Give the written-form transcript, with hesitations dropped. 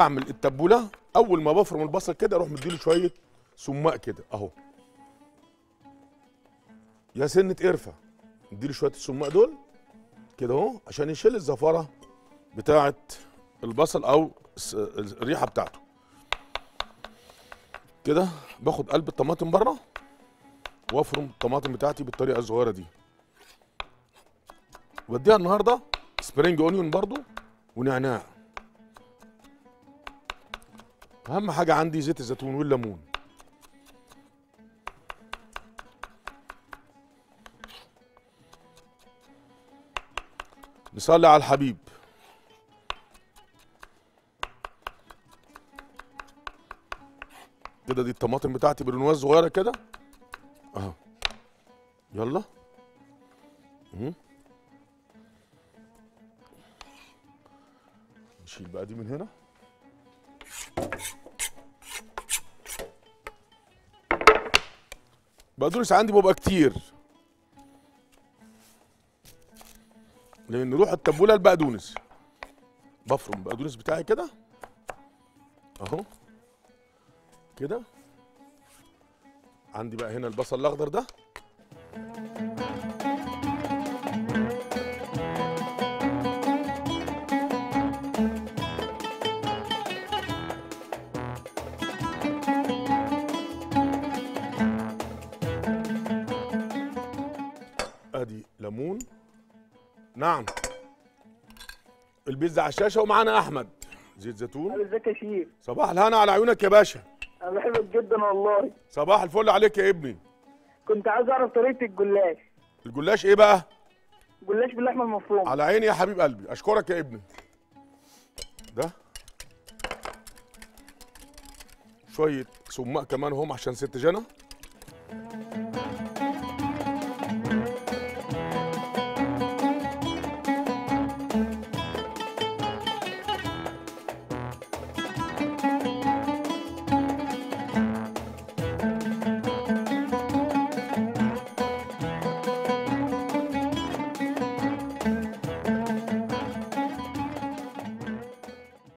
بعمل التبوله اول ما بفرم البصل كده اروح مديله شويه سماق كده اهو، يا سنه قرفه اديله شويه السماق دول كده اهو عشان يشيل الزفره بتاعه البصل او الريحه بتاعته كده. باخد قلب الطماطم بره وافرم الطماطم بتاعتي بالطريقه الصغيره دي، واديها النهارده سبرينج اونيون برضو ونعناع. اهم حاجه عندي زيت الزيتون والليمون. نصلي على الحبيب. كده دي الطماطم بتاعتي برنواز صغيره كده اهو، يلا نشيل بقى دي من هنا. بقدونس عندي ببقى كتير لان روح التبوله البقدونس. بفرم البقدونس بتاعي كده اهو كده. عندي بقى هنا البصل الاخضر ده، ادي ليمون، نعم البيتزا على الشاشه ومعانا احمد. زيت زيتون، ازيك يا شيخ؟ صباح الهنا على عيونك يا باشا. انا بحبك جدا والله. صباح الفل عليك يا ابني. كنت عايز اعرف طريقه الجلاش. الجلاش ايه بقى؟ جلاش باللحمه المفرومه. على عيني يا حبيب قلبي، اشكرك يا ابني. ده شويه سماق كمان هم عشان ست جنى.